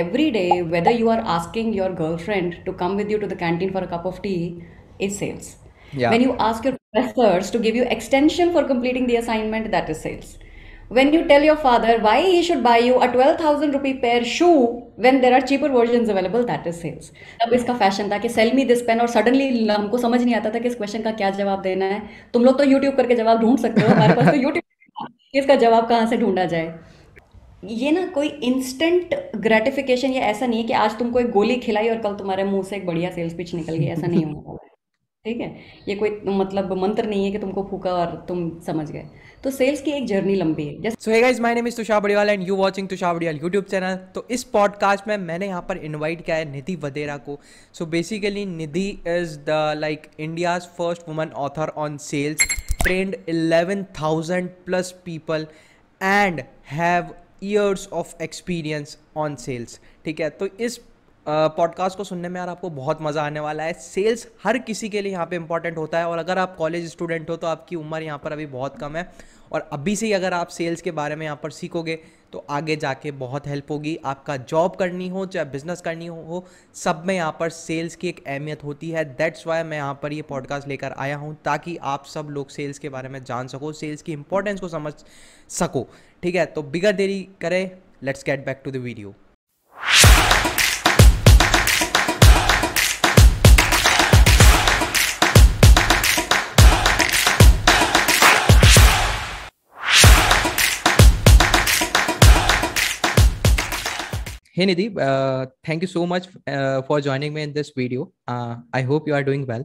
Every day, whether you are asking your girlfriend to come with you to the canteen for a cup of tea, is sales. Yeah. When you ask your professors to give you extension for completing the assignment, that is sales. When you tell your father why he should buy you a 12,000 rupee pair shoe when there are cheaper versions available, that is sales. तब इसका fashion था कि sell me this pen और suddenly हमको समझ नहीं आता था कि इस क्वेश्चन का क्या जवाब देना है. तुम लोग तो YouTube करके जवाब ढूंढ सकते हो, हमारे पास तो YouTube इसका जवाब कहाँ से ढूंढा जाए. ये ना कोई इंस्टेंट ग्रेटिफिकेशन, ये ऐसा नहीं है कि आज तुमको एक गोली खिलाई और कल तुम्हारे मुंह से एक बढ़िया सेल्स पिच निकल गई, ऐसा नहीं होगा. ठीक है, ये कोई मतलब मंत्र नहीं है कि तुमको फूका और तुम समझ गए. तो सेल्स की एक जर्नी लंबी है. So hey guys, my name is Tushar Badiwal and you watching Tushar Badiwal YouTube channel. तो इस पॉडकास्ट में मैंने यहाँ पर इनवाइट किया है निधि वधेरा को. So basically Nidhi is the like India's first woman author on sales, trained 11,000 plus people and have years of experience on sales. ठीक है, तो इस पॉडकास्ट को सुनने में यार आपको बहुत मज़ा आने वाला है. सेल्स हर किसी के लिए यहाँ पे इंपॉर्टेंट होता है और अगर आप कॉलेज स्टूडेंट हो तो आपकी उम्र यहाँ पर अभी बहुत कम है और अभी से ही अगर आप सेल्स के बारे में यहाँ पर सीखोगे तो आगे जाके बहुत हेल्प होगी. आपका जॉब करनी हो चाहे बिजनेस करनी हो, सब में यहाँ पर सेल्स की एक अहमियत होती है. दैट्स वाई मैं यहाँ पर ये पॉडकास्ट लेकर आया हूँ ताकि आप सब लोग सेल्स के बारे में जान सको, सेल्स की इंपॉर्टेंस को समझ सको. ठीक है, तो बिगर देरी करें, let's get back to the video. Hey Nidhi, thank you so much for joining me in this video. I hope you are doing well.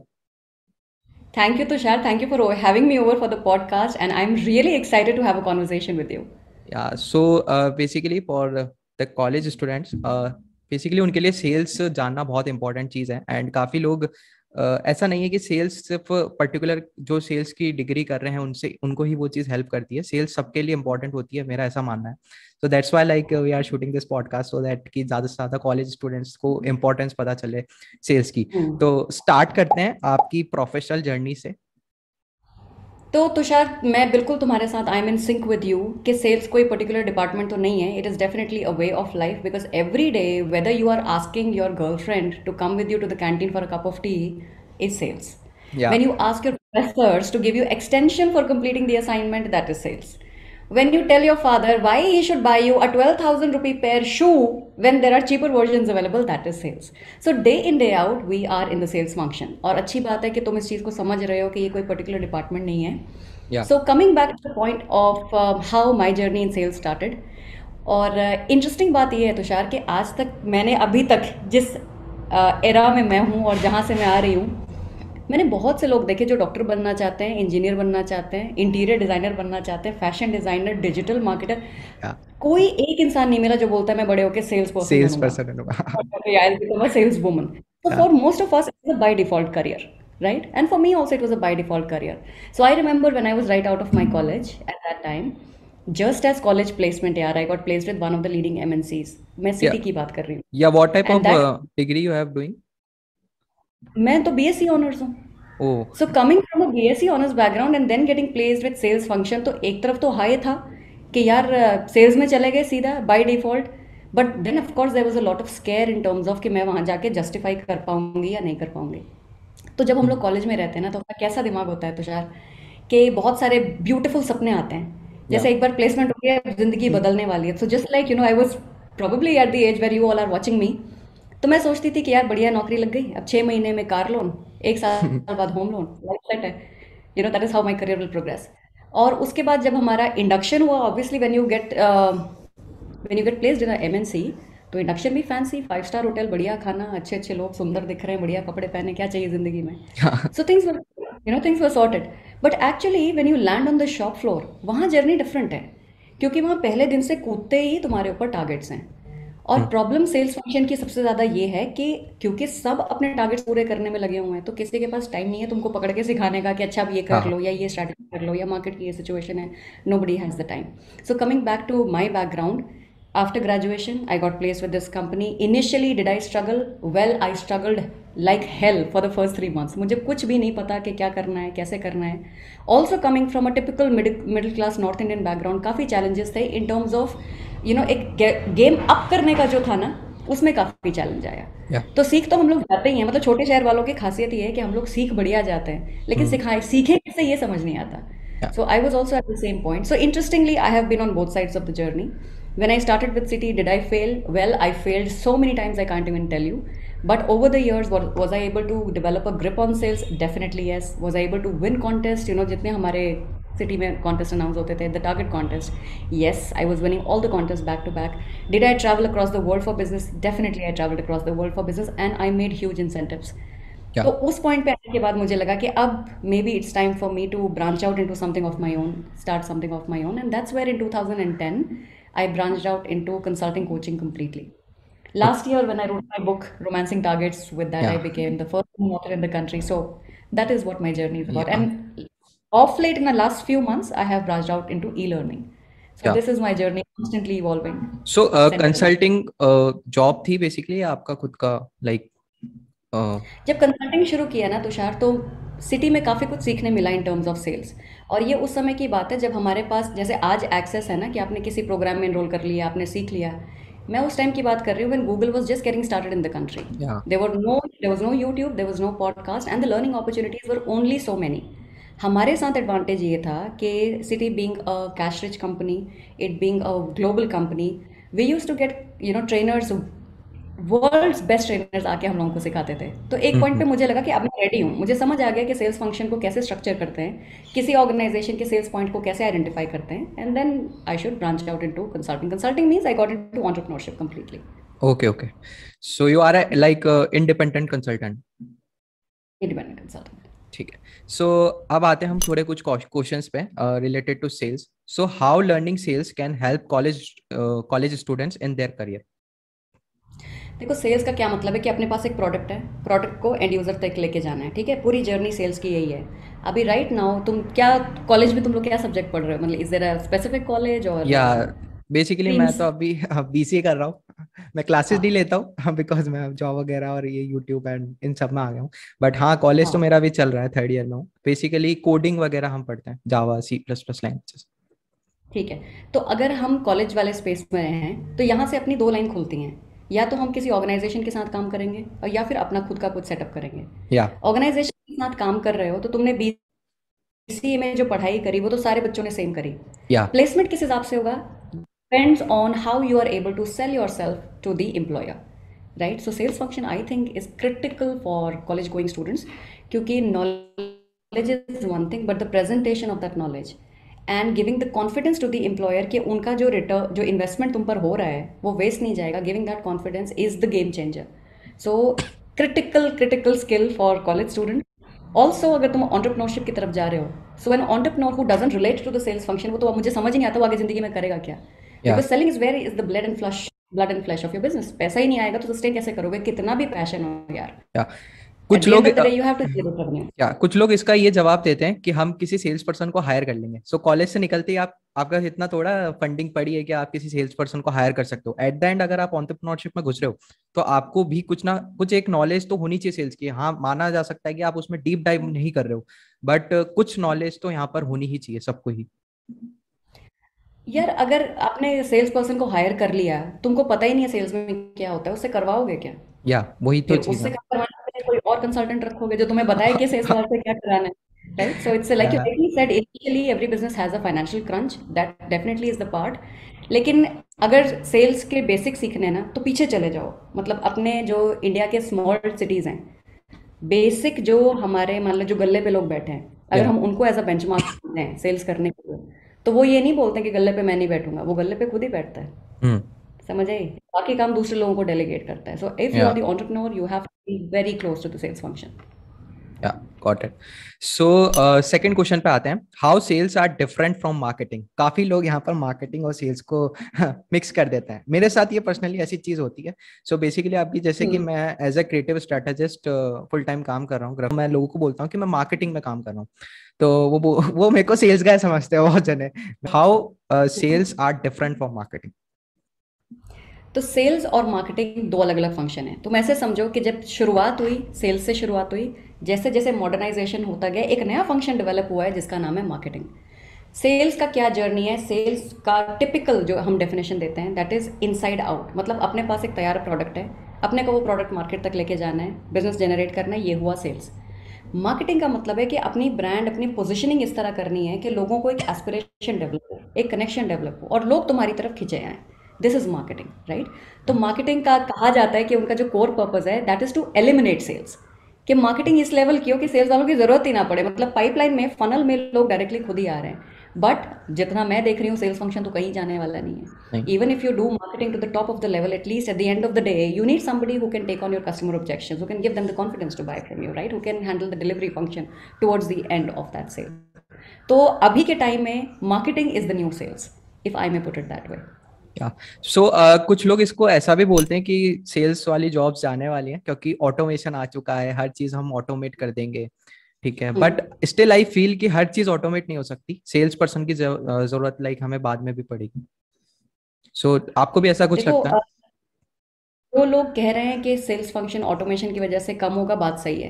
Thank you Tushar, thank you for having me over for the podcast and I'm really excited to have a conversation with you. Yeah, so basically for the college students, basically उनके लिए sales जानना बहुत important चीज़ है and काफ़ी लोग ऐसा नहीं है कि सेल्स सिर्फ पर्टिकुलर जो सेल्स की डिग्री कर रहे हैं उनसे उनको ही वो चीज़ हेल्प करती है. सेल्स सबके लिए इंपॉर्टेंट होती है, मेरा ऐसा मानना है. So that's why like we are shooting this podcast so that कि ज़्यादा से ज़्यादा कॉलेज स्टूडेंट्स को इम्पोर्टेंस पता चले सेल्स की. तो स्टार्ट करते हैं आपकी प्रोफेशनल जर्नी से. तो तुषार, मैं बिल्कुल तुम्हारे साथ I am in sync with you कि सेल्स कोई पर्टिकुलर डिपार्टमेंट तो नहीं है. It is definitely a way of life because every day whether you are asking your girlfriend to come with you to the canteen for a cup of tea is sales. When you ask your professors to give you extension for completing the assignment, that is sales. When you tell your father why he should buy you a 12,000 rupee pair shoe when there are cheaper versions available, that is sales. So day in day out we are in the sales function. और अच्छी बात है कि तुम इस चीज़ को समझ रहे हो कि ये कोई particular department नहीं है. Yeah. So coming back to the point of how my journey in sales started. और interesting बात ये है तुषार कि आज तक मैंने अभी तक जिस era में मैं हूँ और जहाँ से मैं आ रही हूँ, मैंने बहुत से लोग देखे जो डॉक्टर बनना चाहते हैं, इंजीनियर बनना चाहते हैं, इंटीरियर डिज़ाइनर बनना चाहते हैं, फैशन डिज़ाइनर, डिजिटल मार्केटर. कोई एक इंसान नहीं मिला जो बोलता है मैं बड़े होकर सेल्स पर्सन बनूंगा, सेल्स वुमन. तो for most of us it's a by default career, right? And for me also it was a by default career. So I remember when I was right out of my college at that time, just as college placement यार, I got placed with one of the leading MNCs. मैं Citi की बात कर रही हूँ. या what type of degree you have doing? मैं तो BSc Honours हूँ. So coming from a BSc Honours background and then getting placed with sales function, तो एक तरफ तो हाई था कि यार सेल्स में चले गए सीधा by default, but then of course there was a lot of scare in terms of कि मैं वहाँ जाके जस्टिफाई कर पाऊंगी या नहीं कर पाऊंगी. तो जब हम लोग कॉलेज में रहते हैं ना तो अपना कैसा दिमाग होता है तुषार कि बहुत सारे ब्यूटीफुल सपने आते हैं. जैसे एक बार प्लेसमेंट हो गया, जिंदगी बदलने वाली है. So just like you know I was probably at the age where you all are watching me. तो मैं सोचती थी कि यार बढ़िया नौकरी लग गई, अब 6 महीने में कार लोन, 1 साल बाद होम लोन, लाइफ सेट है, you know that is how my career will progress. और उसके बाद जब हमारा इंडक्शन हुआ, obviously when you get placed in MNC तो इंडक्शन भी फैंसी, 5 स्टार होटल, बढ़िया खाना, अच्छे अच्छे लोग, सुंदर दिख रहे हैं, बढ़िया कपड़े पहने, क्या चाहिए जिंदगी में. So things were sorted. But actually when you land on the shop floor, वहाँ जर्नी डिफरेंट है क्योंकि वहाँ पहले दिन से कूदते ही तुम्हारे ऊपर टारगेट्स हैं. और प्रॉब्लम सेल्स फंक्शन की सबसे ज़्यादा ये है कि क्योंकि सब अपने टारगेट्स पूरे करने में लगे हुए हैं तो किसी के पास टाइम नहीं है तुमको पकड़ के सिखाने का कि अच्छा अब ये कर लो या ये स्ट्रैटेजी कर लो या मार्केट की ये सिचुएशन है. Nobody has the time. So coming back to my background, after graduation I got placed with this company. Initially did I struggle? Well, I struggled like hell for the first 3 months. मुझे कुछ भी नहीं पता कि क्या करना है, कैसे करना है. Also coming from a typical middle class north Indian background, काफ़ी चैलेंजेस थे in terms of you know एक गेम अप करने का जो था ना उसमें काफी चैलेंज आया। तो सीख तो हम लोग जाते ही हैं, मतलब छोटे शहर वालों की खासियत ये है कि हम लोग सीख बढ़िया जाते हैं, लेकिन सीखे किससे ये समझ नहीं आता। So I was also at the same point. So interestingly, I have been on both sides of the journey. When I started with City, did I fail? Well, I failed so many times I can't even tell you. But over the years, was I able to develop a grip on sales? Definitely yes. Was I able to win contests? You know, जितने हमारे City में contest announce होते थे, the target contest. Yes, I was winning all the contests back to back. Did I travel across the world for business? Definitely, I traveled across the world for business, and I made huge incentives. तो उस point पे आने के बाद मुझे लगा कि अब maybe it's time for me to branch out into something of my own, start something of my own, and that's where in 2010 I branched out into consulting coaching completely. Last year when I wrote my book Romancing Targets, with that I became the first author in the country. So that is what my journey is about, and of late in the last few months I have branched out into e learning. So this is my journey, constantly evolving. So consulting job थी basically आपका खुद का, like जब consulting शुरू किया ना तुषार, तो city में काफ़ी कुछ सीखने मिला इन टर्म्स ऑफ सेल्स। और ये उस समय की बात है जब हमारे पास जैसे आज एक्सेस है ना, कि आपने किसी प्रोग्राम में एनरोल कर लिया, आपने सीख लिया। मैं उस टाइम की बात कर रही हूँ when Google was just getting started in the country. There was no YouTube, there was no podcast, and the learning opportunities were only so many. हमारे साथ एडवांटेज ये था कि Citi being a cash rich company, it being a global company, we used to get you know trainers, world's best trainers आके हम लोगों को सिखाते थे। तो एक पॉइंट पे मुझे लगा कि अब मैं रेडी हूँ, मुझे समझ आ गया कि सेल्स फंक्शन को कैसे स्ट्रक्चर करते हैं, किसी ऑर्गेनाइजेशन के सेल्स पॉइंट को कैसे आइडेंटिफाई करते हैं, and then I should branch out into consulting. Consulting means I got into entrepreneurship completely. Okay, so you are like independent consultant. Independent consultant, ठीक है। सो अब आते हैं हम थोड़े कुछ क्वेश्चंस पे related to sales. So how learning sales can help college students in their career. देखो, सेल्स का क्या मतलब है कि अपने पास एक प्रोडक्ट है, प्रोडक्ट को एंड यूज़र तक लेके जाना है, ठीक है। पूरी जर्नी सेल्स की यही है। अभी राइट नाउ तुम क्या कॉलेज में, तुम लोग क्या सब्जेक्ट पढ़ रहे हो, मतलब is there a specific college? और या बेसिकली मैं तो अभी बीसीए कर रहा हूँ, मैं क्लासेस नहीं लेता हूँ बिकॉज मैं जॉब वगैरह और ये यूट्यूब एंड इन सब में आ गया हूँ। बट हाँ, कॉलेज तो मेरा भी चल रहा है, थर्ड ईयर में हूँ। बेसिकली कोडिंग वगैरह हम पढ़ते हैं, जावा, C++ लैंग्वेजेस, ठीक है। तो अगर हम कॉलेज वाले स्पेस में हैं तो यहाँ से अपनी दो लाइन खुलती हैं, या तो हम किसी ऑर्गेनाइजेशन के साथ काम करेंगे और या फिर अपना खुद का कुछ सेटअप करेंगे। ऑर्गेनाइजेशन के साथ काम कर रहे हो तो तुमने बीसीए में जो पढ़ाई करी वो तो सारे बच्चों ने सेम करी। प्लेसमेंट किस हिसाब से होगा depends on how you are able to sell yourself to the employer, right. So sales function I think is critical for college going students, क्योंकि knowledge is one thing but the presentation of that knowledge and giving the confidence to the employer कि उनका जो return, जो investment तुम पर हो रहा है वो वेस्ट नहीं जाएगा, giving that confidence is the game changer. So critical skill for college student. Also अगर तुम एंटरप्रेन्योरशिप की तरफ जा रहे हो, so an entrepreneur who doesn't relate to the sales function, वो तो मुझे समझ नहीं आता वो आगे जिंदगी में करेगा क्या, because selling is very is the blood and flesh of your business. पैसा ही नहीं आएगा तो सस्टेन कैसे करोगे, कितना भी पैशन हो यार। कुछ लोग इसका ये जवाब देते हैं कि हम किसी सेल्स पर्सन को हायर कर लेंगे। सो कॉलेज से निकलते ही आपका इतना थोड़ा फंडिंग पड़ी है कि आप किसी सेल्स पर्सन को हायर कर सकते हो। एट द एंड अगर आप एंटरप्रेन्योरशिप में घुस रहे हो तो आपको भी कुछ ना कुछ एक नॉलेज तो होनी चाहिए सेल्स की। हाँ, माना जा सकता है कि आप उसमें डीप डाइव नहीं कर रहे हो, बट कुछ नॉलेज तो यहाँ पर होनी ही चाहिए सबको ही यार। अगर आपने सेल्स पर्सन को हायर कर लिया, तुमको पता ही नहीं है सेल्स में क्या होता है, उससे करवाओगे क्या? या वही तो चीज है, कोई और कंसल्टेंट रखोगे जो तुम्हें बताए कि सेल्स वाले से क्या कराना है, right. So it's like you said initially every business has a financial crunch, that definitely is the part. लेकिन अगर सेल्स के बेसिक सीखने हैं ना तो पीछे चले जाओ, मतलब अपने जो इंडिया के स्मॉल सिटीज हैं, बेसिक जो हमारे मान लो जो गल्ले पे लोग बैठे हैं, अगर हम उनको एज अ बेंचमार्क दें सेल्स करने के लिए, तो वो ये नहीं बोलते कि गल्ले पे मैं नहीं बैठूंगा, वो गल्ले पे खुद ही बैठता है, समझ आई, बाकी काम दूसरे लोगों को डेलीगेट करता है। So if you are the entrepreneur you have to be very close to the sales function. Yeah got it. So second question पे आते हैं, how sales are different from marketing. काफी लोग यहाँ पर मार्केटिंग और सेल्स को मिक्स कर देते हैं। मेरे साथ ये पर्सनली ऐसी चीज होती है। सो बेसिकली आपकी जैसे कि मैं as a creative strategist full time काम कर रहा हूँ, मैं लोगों को बोलता हूँ कि मैं मार्केटिंग में काम कर रहा हूँ, तो वो मेरे को सेल्स गाय समझते हैं बहुत जने। How sales are different from marketing. तो सेल्स और मार्केटिंग दो अलग अलग फंक्शन है। तुम ऐसे समझो कि जब शुरुआत हुई, सेल्स से शुरुआत हुई, जैसे जैसे मॉडर्नाइजेशन होता गया एक नया फंक्शन डेवलप हुआ है जिसका नाम है मार्केटिंग। सेल्स का क्या जर्नी है, सेल्स का टिपिकल जो हम डेफिनेशन देते हैं दैट इज़ इनसाइड आउट, मतलब अपने पास एक तैयार प्रोडक्ट है, अपने को वो प्रोडक्ट मार्केट तक लेके जाना है, बिजनेस जनरेट करना है, ये हुआ सेल्स। मार्केटिंग का मतलब है कि अपनी ब्रांड, अपनी पोजीशनिंग इस तरह करनी है कि लोगों को एक एस्पिरेशन डेवलप हो, एक कनेक्शन डेवलप हो और लोग तुम्हारी तरफ खिंचे आएँ। This is marketing, right. तो मार्केटिंग का कहा जाता है कि उनका जो कोर पर्पज़ है that is to eliminate sales, कि मार्केटिंग इस लेवल की हो कि सेल्स वालों की ज़रूरत ही ना पड़े, मतलब पाइपलाइन में, फनल में लोग डायरेक्टली खुद ही आ रहे हैं। बट जितना मैं देख रही हूँ सेल्स फंक्शन तो कहीं जाने वाला नहीं है। Even if you do marketing to the top of the level, at least at the end of the day you need somebody who can take on your customer objections, who can give them the confidence to buy from you, right, who can handle the delivery function towards the end of that sale. तो अभी के time में marketing is the new sales, if I may put it that way. कुछ लोग इसको ऐसा भी बोलते हैं कि सेल्स वाली जॉब्स जाने वाली हैं क्योंकि ऑटोमेशन आ चुका है, हर चीज हम ऑटोमेट कर देंगे, ठीक है। बट स्टिल आई फील कि हर चीज ऑटोमेट नहीं हो सकती, सेल्स पर्सन की जरूरत लाइक हमें बाद में भी पड़ेगी। सो आपको भी ऐसा कुछ लगता है? जो लोग कह रहे हैं कि सेल्स फंक्शन ऑटोमेशन की वजह से कम होगा, बात सही है।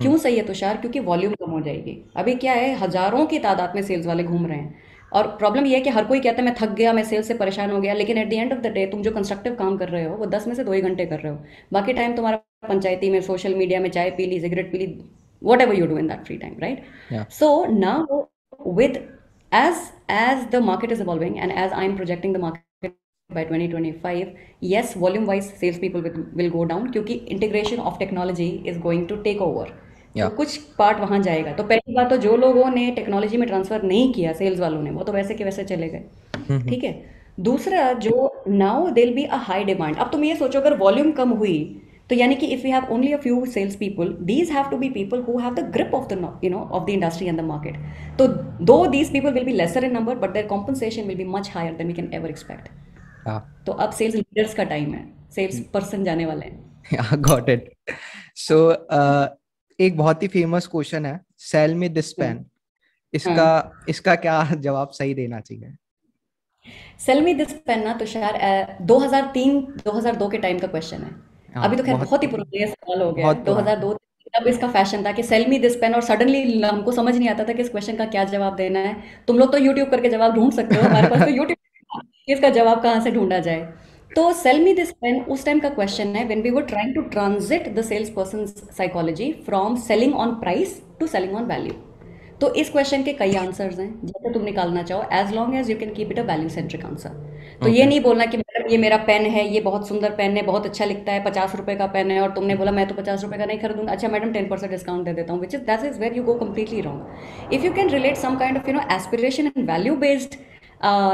क्यों सही है तुषार? क्योंकि वॉल्यूम कम हो जाएगी। अभी क्या है, हजारों की तादाद में सेल्स वाले घूम रहे हैं और प्रॉब्लम यह है कि हर कोई कहता है मैं थक गया, मैं सेल्स से परेशान हो गया, लेकिन at the end of the day तुम जो कंस्ट्रक्टिव काम कर रहे हो वो 10 में से 2 ही घंटे कर रहे हो, बाकी टाइम तुम्हारा पंचायती में, सोशल मीडिया में, चाय पी ली, सिगरेट पी ली, whatever you do in that free time, right. So now with as the market is evolving and as I am projecting the market by 2025, yes volume wise sales people will go down क्योंकि integration of technology is going to take over. तो कुछ part वहां जाएगा। तो पहली बात तो जो लोगों ने टेक्नोलॉजी में ट्रांसफर नहीं किया सेल्स वालों ने, वो तो वैसे के वैसे चले गए, ठीक है। दूसरा जो now there will be a high demand. अब तुम ये सोचो अगर वॉल्यूम कम हुई तो यानी कि if you have only a few sales people, these have to be people who have the grip of the of the industry and the market. तो दो these people will be lesser in number but their compensation will be much higher than we can ever expect. तो अब sales leaders का time है, sales person जाने वाले हैं। Got it. So एक बहुत ही फेमस क्वेश्चन है, सेल मी दिस पेन, इसका क्या जवाब सही देना चाहिए? सेल मी दिस पेन ना तुषार 2003-2002 के टाइम का क्वेश्चन है। अभी तो खैर बहुत ही पुराना सवाल हो गया है। 2002 तब इसका फैशन था कि सेल मी दिस पेन, और सडनली हमको समझ नहीं आता था कि इस क्वेश्चन का क्या जवाब देना है। तुम लोग तो यूट्यूब करके जवाब ढूंढ सकते हो, हमारे पास तो यूट्यूब, इसका जवाब कहाँ से ढूंढा जाए। तो सेल मी दिस पेन उस टाइम का क्वेश्चन है when we were trying to transit the sales person psychology from selling on price to selling on value. तो इस क्वेश्चन के कई आंसर्स हैं जैसे तुम निकालना चाहो, as long as you can keep it a value centric answer. तो ये नहीं बोलना कि मैडम ये मेरा पेन है, ये बहुत सुंदर पेन है, बहुत अच्छा लिखता है, 50 रुपए का पेन है, और तुमने बोला मैं तो 50 रुपए का नहीं खरीदूंगा, अच्छा मैडम 10% डिस्काउंट दे देता हूँ, which is that is where you go completely wrong. If you can relate some kind of aspiration and value based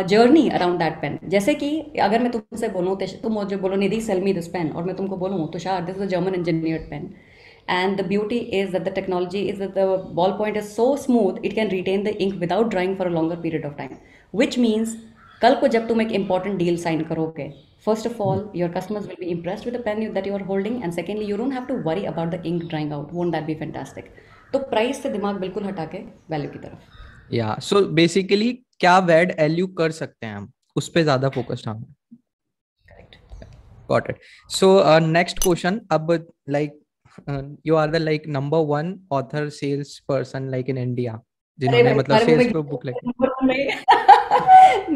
journey around that pen, जैसे कि अगर मैं तुमसे बोलूँ, तुम मुझे बोलो Nidhi sell me this pen, और मैं तुमको बोलूँ Tushar this is a German engineered pen and the beauty is that the technology is that the ball point is so smooth it can retain the ink without drying for a longer period of time, which means कल को जब तुम एक important deal sign करोगे, first of all your customers will be impressed with the pen that you are holding and secondly you don't have to worry about the ink drying out, won't that be fantastic. तो price से दिमाग बिल्कुल हटा के value की तरफ। या so basically क्या वैड एल्यू कर सकते हैं हम, उस पे ज्यादा फोकस्ड हम। Correct, got it. So next question, अब like you are the like number 1 author sales person like in India जिन्होंने मतलब सेल्स पे बुक लिखी।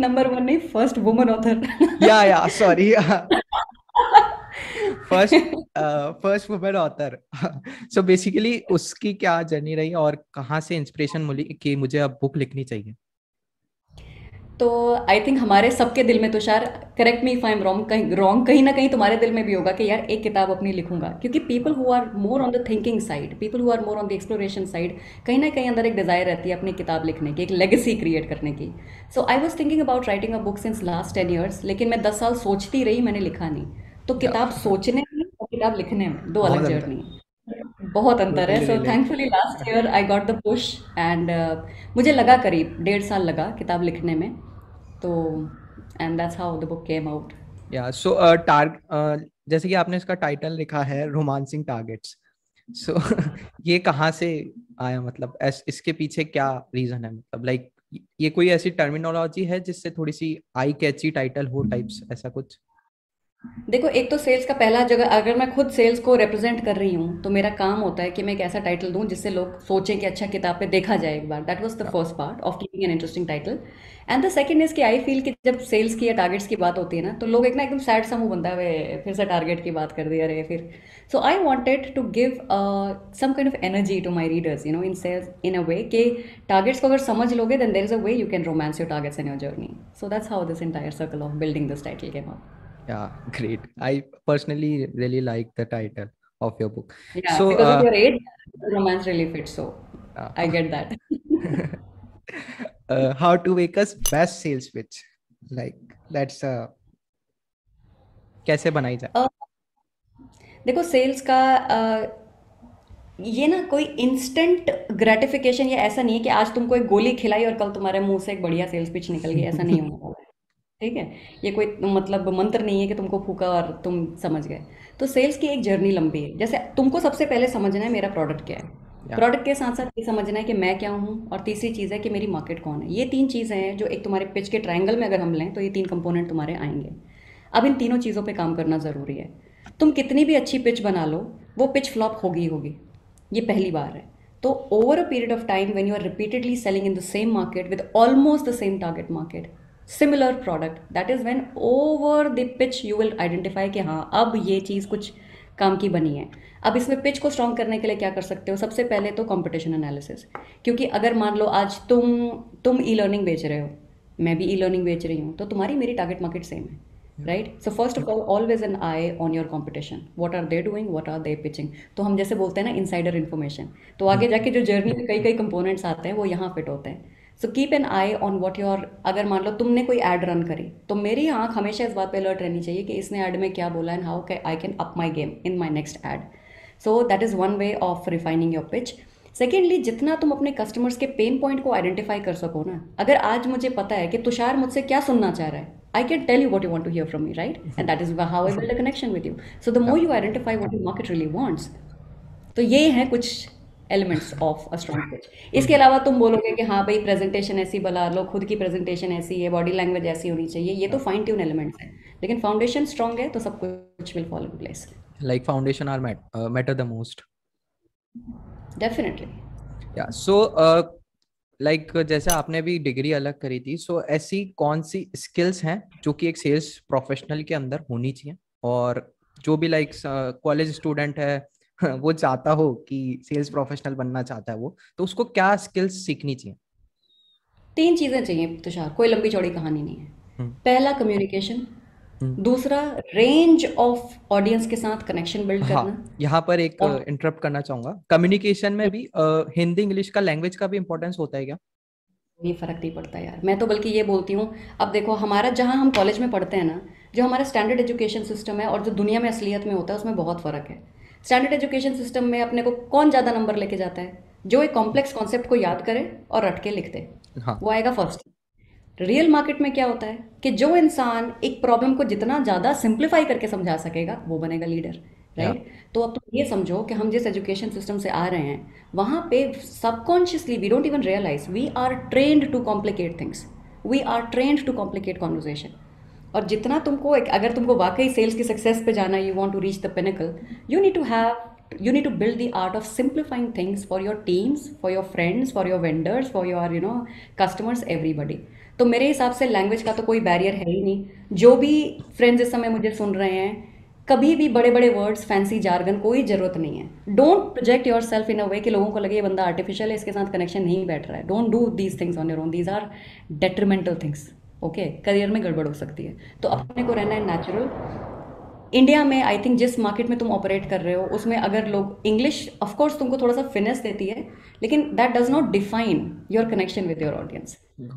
नंबर 1 नहीं, फर्स्ट वुमन ऑथर। या sorry, first woman author. So basically उसकी क्या जर्नी रही और कहाँ से इंस्पिरेशन मिली कि मुझे अब बुक लिखनी चाहिए? तो आई थिंक हमारे सबके दिल में, Tushar correct me if I am wrong, कहीं ना कहीं तुम्हारे दिल में भी होगा कि यार एक किताब अपनी लिखूंगा, क्योंकि people who are more on the thinking side, people who are more on the exploration side, कहीं ना कहीं अंदर एक डिज़ायर रहती है अपनी किताब लिखने की, एक लेगेसी क्रिएट करने की। So I was thinking about writing a book since last 10 years, लेकिन मैं 10 साल सोचती रही, मैंने लिखा नहीं। तो किताब सोचने में और किताब लिखने में दो अलग जर्नी, बहुत अंतर है। So thankfully last year I got the push and मुझे लगा करीब 1.5 साल लगा किताब लिखने में, तो and that's how the book came out. या सो जैसे कि आपने इसका टाइटल लिखा है रोमांसिंग टारगेट्स, सो ये कहाँ से आया, मतलब इसके पीछे क्या रीजन है, मतलब लाइक ये कोई ऐसी टर्मिनोलॉजी है जिससे थोड़ी सी आई कैची टाइटल हो टाइप्स, ऐसा कुछ? देखो, एक तो सेल्स का पहला जगह, अगर मैं खुद सेल्स को रिप्रेजेंट कर रही हूँ तो मेरा काम होता है कि मैं एक ऐसा टाइटल दूँ जिससे लोग सोचें कि अच्छा किताब पे देखा जाए एक बार। That was the first part of keeping an interesting title. And the second is कि आई फील कि जब सेल्स की या टारगेट्स की बात होती है ना तो लोग एक ना एकदम सैड सा मुँह बनता है, फिर से टारगेट की बात कर दिया रहे फिर। So I wanted to give some kind of energy to my readers, you know, in sales in a way कि टारगेट्स को अगर समझ लोगे then there is a way you can romance your targets in your journey. So that's how this entire circle of building this title came up. Yeah, great. I personally really like the title of your book. Yeah, so, because of your age, romance really fits. So I get that. How to make us best sales pitch? Like, let's कैसे बनाई जाए? देखो, sales का ये ना कोई instant gratification या ऐसा नहीं है कि आज तुमको एक गोली खिलाई और कल तुम्हारे मुंह से एक बढ़िया सेल्स पिच निकल गई, ऐसा नहीं होगा। ठीक है, ये कोई मतलब मंत्र नहीं है कि तुमको फूका और तुम समझ गए। तो सेल्स की एक जर्नी लंबी है। जैसे तुमको सबसे पहले समझना है मेरा प्रोडक्ट क्या है, प्रोडक्ट के साथ साथ ये समझना है कि मैं क्या हूँ, और तीसरी चीज़ है कि मेरी मार्केट कौन है। ये तीन चीज़ें हैं जो एक तुम्हारे पिच के ट्रायंगल में अगर हम लें तो ये तीन कंपोनेंट तुम्हारे आएंगे। अब इन तीनों चीज़ों पर काम करना ज़रूरी है। तुम कितनी भी अच्छी पिच बना लो वो पिच फ्लॉप होगी होगी, ये पहली बार है। तो over a period of time when you are repeatedly selling in the same market with almost the same target market, similar product, that is when over the pitch you will identify कि हाँ अब ये चीज़ कुछ काम की बनी है। अब इसमें पिच को स्ट्रॉन्ग करने के लिए क्या कर सकते हो? सबसे पहले तो कंपटीशन एनालिसिस, क्योंकि अगर मान लो आज तुम ई लर्निंग बेच रहे हो, मैं भी ई लर्निंग बेच रही हूँ, तो तुम्हारी मेरी टारगेट मार्केट सेम है, right? So first of all always an eye on your competition, what are they doing, what are they pitching. तो हम जैसे बोलते हैं ना इनसाइडर इन्फॉर्मेशन, तो आगे जाके जो जर्नी में कई कई कंपोनेंट्स आते हैं वो यहाँ फिट होते हैं। So keep an eye on what your, अगर मान लो तुमने कोई एड रन करी तो मेरी आँख हमेशा इस बात पे अलर्ट रहनी चाहिए कि इसने ऐड में क्या बोला and how I can up my game in my next ad. So that is one way of refining your pitch. Secondly, जितना तुम अपने कस्टमर्स के पेन पॉइंट को आइडेंटिफाई कर सको ना, अगर आज मुझे पता है कि तुषार मुझसे क्या सुनना चाह रहा है, I can tell you what you want to hear from me, right? And that is how I build a connection with you. So the more you identify what you market really wants. तो ये है कुछ elements of a strong pitch. इसके अलावा तुम बोलोगे कि हाँ भाई प्रेजेंटेशन ऐसी बना लो, खुद की प्रेजेंटेशन ऐसी है, बॉडी लैंग्वेज ऐसी होनी चाहिए, ये तो फाइन ट्यून एलिमेंट्स हैं, लेकिन फाउंडेशन स्ट्रॉन्ग है तो सब कुछ will follow in place. Like foundation are matter the most, definitely. या सो लाइक जैसे आपने भी डिग्री अलग करी थी, सो ऐसी कौन सी स्किल्स हैं जो कि एक सेल्स प्रोफेशनल के अंदर होनी चाहिए और जो भी लाइक कॉलेज स्टूडेंट है वो चाहता हो कि सेल्स प्रोफेशनल बनना चाहता है वो, तो उसको क्या स्किल्स सीखनी चाहिए? तीन चीजें चाहिए तुषार, कोई लंबी चौड़ी कहानी नहीं है। पहला कम्युनिकेशन, दूसरा रेंज ऑफ ऑडियंस के साथ कनेक्शन बिल्ड करना। यहाँ पर एक इंटरप्ट करना चाहूंगा, कम्युनिकेशन में भी हिंदी इंग्लिश का लैंग्वेज का भी इंपॉर्टेंस होता है क्या? ये फर्क नहीं पड़ता यार, मैं तो बल्कि ये बोलती हूँ, अब देखो हमारा जहाँ हम कॉलेज में पढ़ते हैं ना, जो हमारा स्टैंडर्ड एजुकेशन सिस्टम है और जो दुनिया में असलियत में होता है उसमें बहुत फर्क है। स्टैंडर्ड एजुकेशन सिस्टम में अपने को कौन ज़्यादा नंबर लेके जाता है? जो एक कॉम्प्लेक्स कॉन्सेप्ट को याद करे और रट के लिख दे, हाँ, वो आएगा फर्स्ट। रियल मार्केट में क्या होता है कि जो इंसान एक प्रॉब्लम को जितना ज़्यादा सिंप्लीफाई करके समझा सकेगा वो बनेगा लीडर, राइट? तो अब तुम ये समझो कि हम जिस एजुकेशन सिस्टम से आ रहे हैं वहाँ पे subconsciously we don't even realise we are trained to complicate things, we are trained to complicate conversation. और जितना तुमको अगर तुमको वाकई सेल्स की सक्सेस पे जाना, you want to reach the pinnacle, you need to build the art of simplifying things for your teams, for your friends, for your vendors, for your customers, everybody. तो मेरे हिसाब से लैंग्वेज का तो कोई बैरियर है ही नहीं। जो भी फ्रेंड्स इस समय मुझे सुन रहे हैं, कभी भी बड़े बड़े वर्ड्स, फैंसी जार्गन, कोई ज़रूरत नहीं है। Don't project yourself in a way कि लोगों को लगे ये बंदा आर्टिफिशियल है, इसके साथ कनेक्शन नहीं बैठ रहा है। Don't do these things on your own, these are detrimental things. Okay, career में गड़बड़ हो सकती है, तो अपने को रहना है नेचुरल। इंडिया में आई थिंक जिस मार्केट में तुम ऑपरेट कर रहे हो उसमें अगर लोग इंग्लिश ऑफकोर्स तुमको थोड़ा सा फिनेस देती है, लेकिन that does not define your connection with your audience.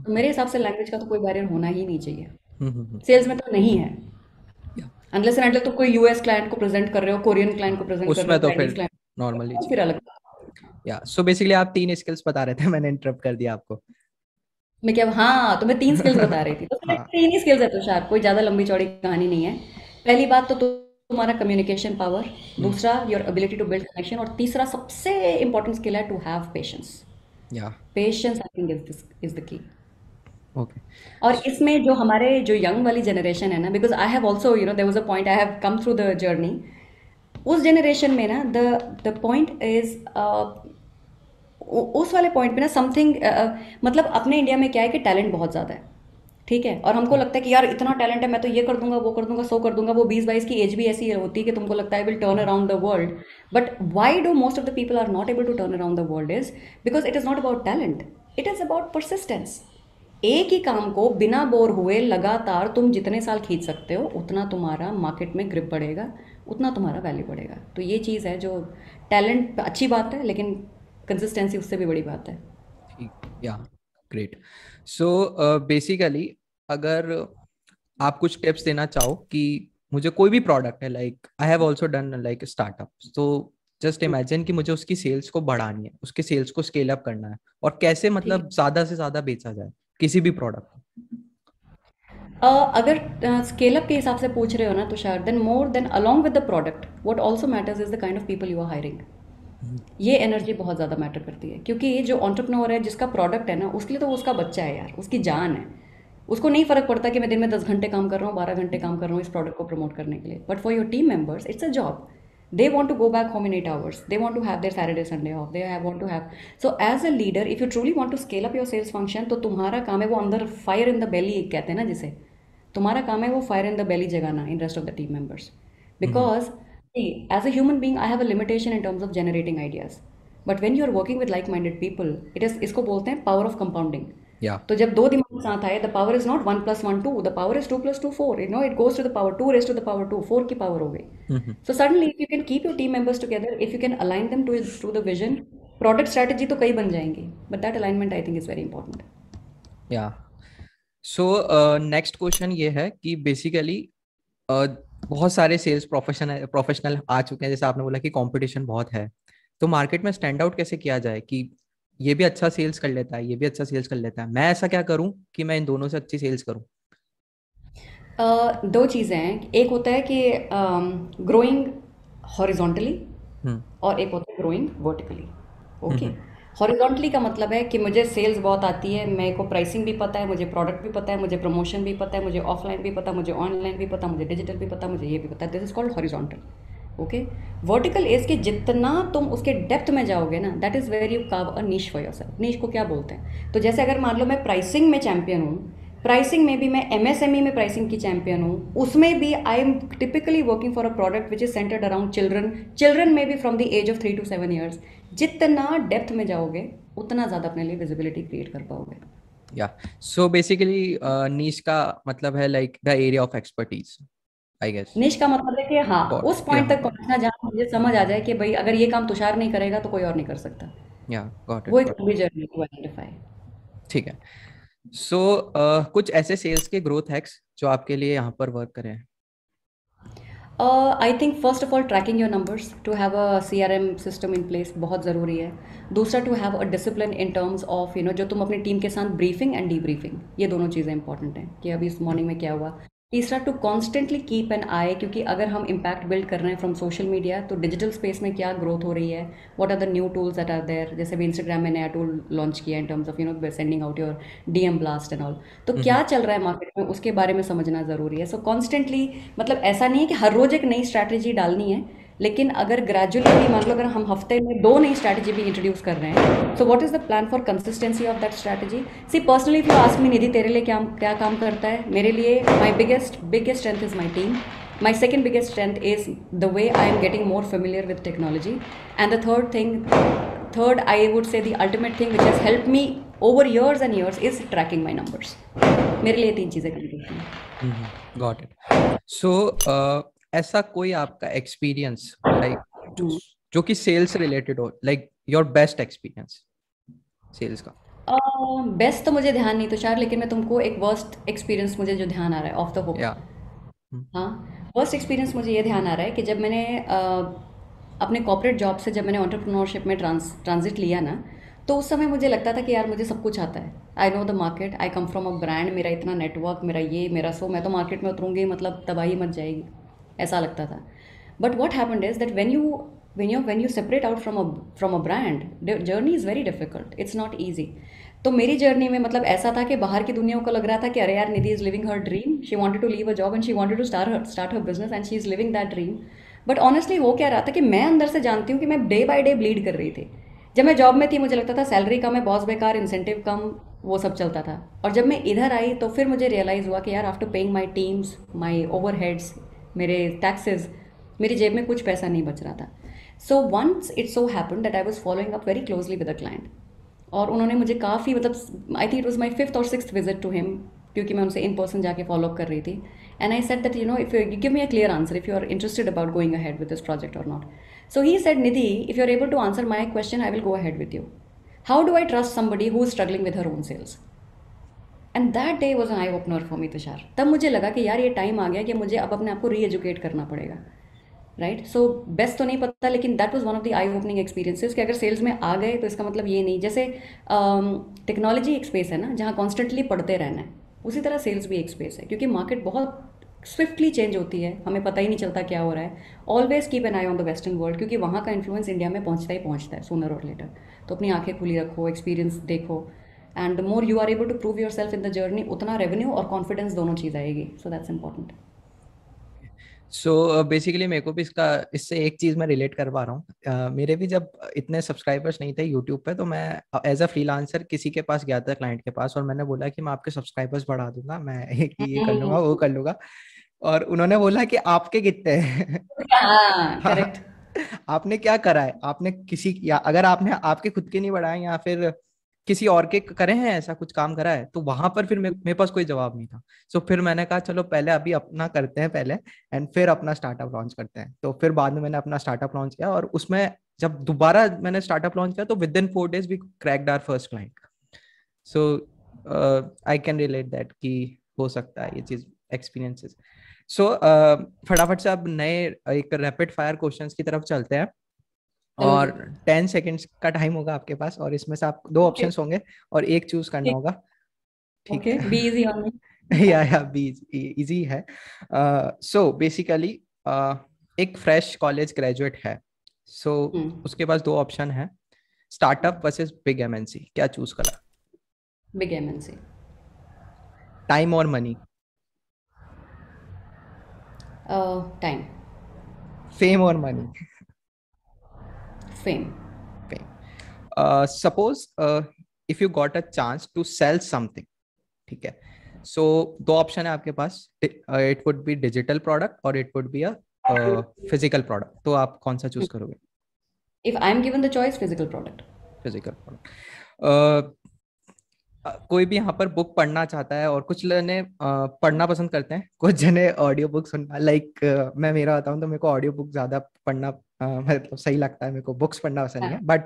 मेरे हिसाब से लैंग्वेज का तो कोई बैरियर होना ही नहीं चाहिए, सेल्स में तो नहीं है, अनलेस एंड अनटिल तुम कोई यूएस क्लाइंट को प्रेजेंट कर रहे हो, कोरियन क्लाइंट को प्रेजेंट कर रहे हो, उसमें तो नॉर्मली फिर अलग। या सो बेसिकली आप तीन स्किल्स बता रहे थे, मैंने इंटरप्ट कर दिया आपको। मैं क्या, हाँ तो मैं तीन स्किल्स बता रही थी, तो तीन ही स्किल्स है तुषार, कोई ज़्यादा लंबी चौड़ी कहानी नहीं है। पहली बात तो तुम्हारा कम्युनिकेशन पावर, दूसरा your ability to build connection, और तीसरा सबसे इम्पोर्टेंट स्किल है to have patience. Patience I think is the key. Okay. और इसमें जो हमारे जो यंग वाली जनरेशन है ना, because I have also you know there was a point I have come through the journey, उस जनरेशन में ना द पॉइंट इज उस वाले पॉइंट पे ना समथिंग मतलब अपने इंडिया में क्या है कि टैलेंट बहुत ज़्यादा है, ठीक है, और हमको लगता है कि यार इतना टैलेंट है, मैं तो ये कर दूंगा, वो कर दूंगा, सो कर दूंगा, वो 20-22 की एज भी ऐसी होती है कि तुमको लगता है will turn around the world. But why do most of the people are not able to turn around the world is because it is not about talent, it is about persistence. एक ही काम को बिना bore हुए लगातार तुम जितने साल खींच सकते हो उतना तुम्हारा मार्केट में ग्रिप बढ़ेगा, उतना तुम्हारा वैल्यू बढ़ेगा. तो ये चीज़ है जो टैलेंट अच्छी बात है, लेकिन कंसिस्टेंसी उससे भी बड़ी बात है. या ग्रेट. सो बेसिकली अगर आप कुछ टिप्स देना चाहो कि मुझे कोई भी प्रोडक्ट है, like I have also done like startup, तो जस्ट इमेजिन कि मुझे उसकी सेल्स को बढ़ानी है, उसके सेल्स को स्केल अप करना है, और कैसे मतलब ज़्यादा से ज़्यादा बेचा जाए किसी भी प्रोडक्ट. अगर स्केल अप के हिसाब से पूछ रहे हो ना Tushar, then more than along with the product what also matters is the kind of people you are hiring. ये एनर्जी बहुत ज़्यादा मैटर करती है, क्योंकि जो एंटरप्रेन्योर है जिसका प्रोडक्ट है ना, उसके लिए तो उसका बच्चा है यार, उसकी जान है, उसको नहीं फ़र्क पड़ता कि मैं दिन में 10 घंटे काम कर रहा हूँ, 12 घंटे काम कर रहा हूँ इस प्रोडक्ट को प्रमोट करने के लिए. But for your team members it's a job. They want to go back home in 8 hours. They want to have their Saturday, Sunday off. They want to have. So as a leader, if you truly want to scale up your sales function, तो तुम्हारा काम है वो अंदर fire in the belly कहते हैं ना जिसे, तुम्हारा काम है वो fire in the belly जगाना in rest of the team members. Because see, as a human being, I have a limitation in terms of generating ideas. But when you are working with like-minded people, it is इसको बोलते हैं power of compounding. Yeah. तो जब 2 दिमाग साथ आए, the power is not 1 plus 1 2, the power is 2 plus 2 4. You know, it goes to the power 2 raised to the power 2, 4 की power हो गई. So suddenly if you can keep your team members together, if you can align them to the vision, product strategy तो कई बन जाएंगी. But that alignment I think is very important. Yeah. So next question ये है कि basically बहुत सारे sales professional आ चुके हैं, जैसे आपने बोला कि competition बहुत है, तो market में stand out कैसे किया जाए कि ये भी अच्छा सेल्स कर लेता है, ये भी अच्छा सेल्स कर लेता है, मैं ऐसा क्या करूं कि मैं इन दोनों से अच्छी सेल्स करूं? दो चीज़ें हैं, एक होता है कि ग्रोइंग हॉरिजॉन्टली और एक होता है ग्रोइंग वर्टिकली. ओके, हॉरिजॉन्टली का मतलब है कि मुझे सेल्स बहुत आती है, मेरे को प्राइसिंग भी पता है, मुझे प्रोडक्ट भी पता है, मुझे प्रमोशन भी पता है, मुझे ऑफलाइन भी पता, मुझे ऑनलाइन भी पता, मुझे डिजिटल भी पता, मुझे ये भी पता है, this is called horizontal. Okay, vertical is कि जितना तुम उसके डेप्थ में जाओगे ना, that is where you carve a niche for yourself. Niche को क्या बोलते हैं? तो जैसे अगर मान लो मैं प्राइसिंग में चैंपियन हूँ, प्राइसिंग में भी मैं एमएसएमई में प्राइसिंग की चैंपियन हूँ, उसमें भी I am typically working for a product which is centred around children, children में भी from the age of 3 to 7 years. जितना डेप्थ में जाओगे उतना ज़्यादा अपने लिए विजिबिलिटी क्रिएट कर पाओगे. या सो बेसिकली नीश का मतलब है like the area of expertise. Niche का मतलब है कि हाँ, उस पॉइंट तक पहुंचना जहाँ मुझे समझ आ जाए कि भाई अगर ये काम तुषार नहीं करेगा तो कोई और नहीं कर सकता. वो एक पूरी जर्नी को आइडेंटिफाई. ठीक है. सो कुछ ऐसे सेल्स के ग्रोथ हैक्स जो आपके लिए यहाँ पर वर्क करें. I think first of all tracking your numbers, to have a CRM system in place बहुत ज़रूरी है. दूसरा, to have a discipline in terms of you know जो तुम अपनी टीम के साथ ब्रीफिंग एंड डीब्रीफिंग, ये दोनों चीज़ें इंपॉर्टेंट हैं कि अभी इस मॉर्निंग में क्या हुआ. तीसरा, to constantly keep an eye, क्योंकि अगर हम इम्पैक्ट बिल्ड कर रहे हैं फ्रॉम सोशल मीडिया तो डिजिटल स्पेस में क्या ग्रोथ हो रही है, what are the new tools that are there. जैसे भी इंस्टाग्राम में नया टूल लॉन्च किया in terms of you know sending out your DM blast and all, तो क्या चल रहा है मार्केट में उसके बारे में समझना ज़रूरी है. सो कॉन्स्टेंटली, मतलब ऐसा नहीं है कि हर रोज एक नई स्ट्रैटेजी डालनी है, लेकिन अगर ग्रेजुअली भी मान लो अगर हम हफ्ते में 2 नई स्ट्रैटेजी भी इंट्रोड्यूस कर रहे हैं, so what is the plan for consistency of that strategy. See personally if you ask me, Nidhi तेरे लिए क्या काम करता है, मेरे लिए my biggest strength is my team. My second biggest strength is the way I am getting more familiar with technology, and the third I would say the ultimate thing which has helped me over years and years is tracking my numbers. मेरे लिए 3 चीजें करनी हैं. Got it. So ऐसा कोई आपका experience like जो कि sales related हो, like your best experience sales का. Best तो मुझे ध्यान नहीं तो शायद, लेकिन मैं तुमको एक worst experience मुझे जो ध्यान आ रहा है off the hook. Yeah. हाँ, फर्स्ट एक्सपीरियंस मुझे ये ध्यान आ रहा है कि जब मैंने अपने कॉर्पोरेट जॉब से जब मैंने एंटरप्रेन्योरशिप में ट्रांजिट लिया ना, तो उस समय मुझे लगता था कि यार मुझे सब कुछ आता है, I know the market, I come from a brand, मेरा इतना नेटवर्क, मेरा ये मेरा सो, मैं तो मार्केट में उतरूँगी मतलब तबाही मच जाएगी, ऐसा लगता था. But what happened is that when you separate out from a brand, the journey is very difficult, it's not easy. तो मेरी जर्नी में मतलब ऐसा था कि बाहर की दुनिया को लग रहा था कि अरे यार Nidhi is living her dream, she wanted to leave a job and she wanted to start her business and she is living that dream. But honestly हो क्या रहा था कि मैं अंदर से जानती हूँ कि मैं डे बाय डे ब्लीड कर रही थी। जब मैं जॉब में थी मुझे लगता था सैलरी कम है, बॉस बेकार, इंसेंटिव कम, वो सब चलता था। और जब मैं इधर आई तो फिर मुझे रियलाइज़ हुआ कि यार after paying my teams, my overheads, मेरे टैक्सेस, मेरी जेब में कुछ पैसा नहीं बच रहा था। So once it so happen that I was following up very closely with a client और उन्होंने मुझे काफ़ी मतलब I think it was my 5th और 6th विजिट टू हिम क्योंकि मैं उनसे इन पर्सन जाके फॉलोअप कर रही थी। And I said that you know if you give me a clear answer if you are interested about going ahead with this project और not. So he said Nidhi if you are able to answer my question I will go ahead with you. How do I trust somebody who is struggling with her own sales? And that day was an eye opener for me Tushar. तब मुझे लगा कि यार ये time आ गया कि मुझे अब अपने आप को री एजुकेट करना पड़ेगा, राइट? सो बेस्ट तो नहीं पता लेकिन that was one of the eye opening experiences कि अगर सेल्स में आ गए तो इसका मतलब ये नहीं, जैसे टेक्नोलॉजी एक स्पेस है ना जहाँ कॉन्स्टेंटली पढ़ते रहना है, उसी तरह सेल्स भी एक स्पेस है क्योंकि मार्केट बहुत स्विफ्टली चेंज होती है, हमें पता ही नहीं चलता क्या हो रहा है। Always keep an eye on the western world क्योंकि वहाँ का इन्फ्लुएंस इंडिया में पहुँचता ही पहुँचता है सूनर और लेटर। तो अपनी आँखें खुली रखो, एक्सपीरियंस देखो and the more you are able to prove yourself in the journey उतना रेवेन्यू और कॉन्फिडेंस दोनों चीज़ आएगी। So that's important. So basically मेरे को भी इससे एक चीज़ मैं रिलेट कर पा रहा हूँ। मेरे भी जब इतने सब्सक्राइबर्स नहीं थे यूट्यूब पे तो मैं एज अ फ्रीलांसर किसी के पास गया था, क्लाइंट के पास, और मैंने बोला कि मैं आपके सब्सक्राइबर्स बढ़ा दूंगा, मैं ये कर लूँगा वो कर लूँगा, और उन्होंने बोला कि आपके कितने हैं? आपने क्या करा है? आपने किसी या अगर आपने आपके खुद के नहीं बढ़ाए या फिर किसी और के करे हैं, ऐसा कुछ काम करा है? तो वहां पर फिर मेरे पास कोई जवाब नहीं था। सो फिर मैंने कहा चलो पहले अभी अपना करते हैं पहले एंड फिर अपना स्टार्टअप लॉन्च करते हैं। तो फिर बाद में मैंने अपना स्टार्टअप लॉन्च किया और उसमें जब दोबारा मैंने स्टार्टअप लॉन्च किया तो within 4 days we cracked our first client. So I can relate that कि हो सकता है ये चीज एक्सपीरियंसेस। सो फटाफट से अब नए एक रैपिड फायर क्वेश्चंस की तरफ चलते हैं और 10 सेकेंड्स का टाइम होगा आपके पास और इसमें से आप 2 ऑप्शंस होंगे और एक चूज करना होगा, ठीक है? Be easy on me. या बी इजी है। सो बेसिकली एक फ्रेश कॉलेज ग्रेजुएट है, सो उसके पास 2 ऑप्शन है, स्टार्टअप वर्सेस बिग एमएनसी, क्या चूज करा? Big MNC. टाइम और मनी? टाइम। फेम और money? Fame. Suppose if you got a chance to sell something, ठीक है? So 2 ऑप्शन है आपके पास, it would be digital product or it would be a physical product. तो आप कौन सा चूज करोगे? If I am given the choice, physical product. Physical product. कोई भी यहाँ पर बुक पढ़ना चाहता है और कुछ जने पढ़ना पसंद करते हैं, कुछ जने ऑडियो बुक सुनना, लाइक मैं मेरा बताऊँ तो मेरे को ऑडियो बुक ज्यादा पढ़ना मतलब सही लगता है, मेरे को बुक्स पढ़ना पसंद है। But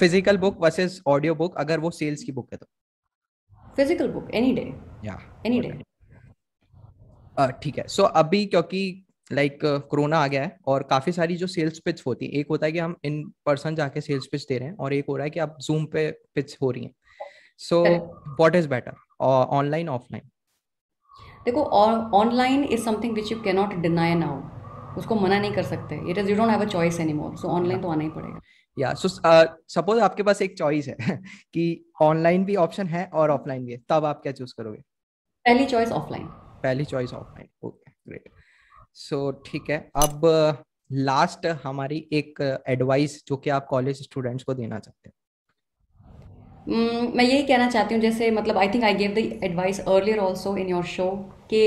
physical book versus audio book, अगर वो सेल्स की बुक है तो फिजिकल बुक एनी डे। या एनी डे, ठीक है। सो अभी क्योंकि लाइक कोरोना आ गया है और काफी सारी जो सेल्स पिच होती है, एक होता है कि हम इन पर्सन जाके सेल्स पिच दे रहे हैं और एक हो रहा है कि आप जूम पे पिच हो रही है। So what is better, online, offline? देखो online is something which you cannot deny now, उसको मना नहीं कर सकते, it is you don't have a choice anymore, so online तो आना ही पड़ेगा। Yeah, so suppose आपके पास एक choice है कि online भी option है और offline भी है, तब आप क्या choose करोगे? पहली choice offline। पहली choice offline, okay, great। So ठीक है, अब last हमारी एक advice जो कि आप college students को देना चाहते हैं। मैं यही कहना चाहती हूँ, जैसे मतलब I think I gave the advice earlier also in your show कि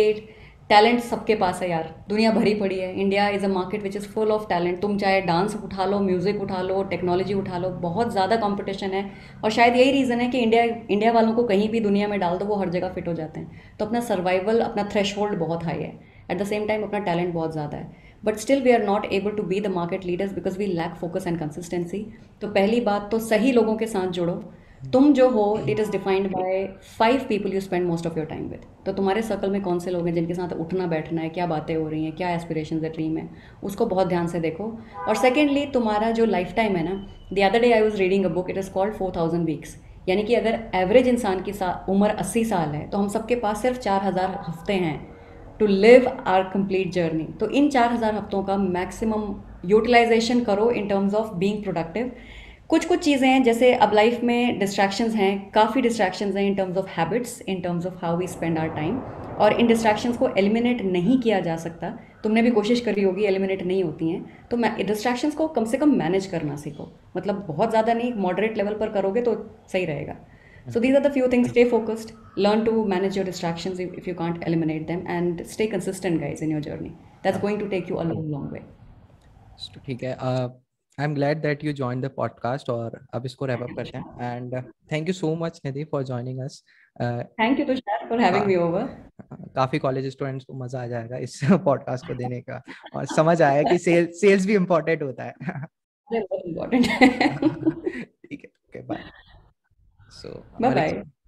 टैलेंट सबके पास है यार, दुनिया भरी पड़ी है। India is a market which is full of talent. तुम चाहे डांस उठा लो, म्यूज़िक उठा लो, टेक्नोलॉजी उठा लो, बहुत ज़्यादा कंपटीशन है। और शायद यही रीज़न है कि इंडिया वालों को कहीं भी दुनिया में डाल दो वो हर जगह फिट हो जाते हैं। तो अपना सर्वाइवल, अपना थ्रेशहोल्ड बहुत हाई है, एट द सेम टाइम अपना टैलेंट बहुत ज़्यादा है, but still we are not able to be the market leaders because we lack focus and consistency. तो पहली बात तो सही लोगों के साथ जुड़ो। तुम जो हो it is defined by 5 people you spend most of your time with. तो तुम्हारे सर्कल में कौन से लोग हैं जिनके साथ उठना बैठना है, क्या बातें हो रही हैं, क्या एस्पिरेशंस है, ड्रीम है, उसको बहुत ध्यान से देखो। और सेकेंडली तुम्हारा जो लाइफ टाइम है ना, the other day I was reading a book, it is called 4000 weeks, यानी कि अगर एवरेज इंसान की उम्र 80 साल है तो हम सबके पास सिर्फ 4000 हफ्ते हैं to live our complete journey. तो इन 4000 हफ्तों का मैक्सिमम यूटिलाइजेशन करो in terms of being productive. कुछ कुछ चीज़ें हैं जैसे अब लाइफ में डिस्ट्रैक्शंस हैं, काफ़ी डिस्ट्रैक्शंस हैं in terms of habits, in terms of how we spend our time, और इन डिस्ट्रैक्शंस को एलिमिनेट नहीं किया जा सकता। तुमने भी कोशिश करी होगी, एलिमिनेट नहीं होती हैं। तो डिस्ट्रैक्शंस को कम से कम मैनेज करना सीखो, मतलब बहुत ज़्यादा नहीं, मॉडरेट लेवल पर करोगे तो सही रहेगा। So these are the few things, stay focused, learn to manage your distractions if you can't eliminate them, and stay consistent guys in your journey, that's going to take you a long way. ठीक है, I am glad that you join the podcast और अब इसको wrap up करते हैं। And thank you so much Nidhi for joining us. Thank you Tushar for having me over. काफी college students को मजा आ जाएगा इस पॉडकास्ट को देने का, और समझ आया कि सेल्स भी इम्पोर्टेंट होता है। ठीक है, okay bye, so bye bye.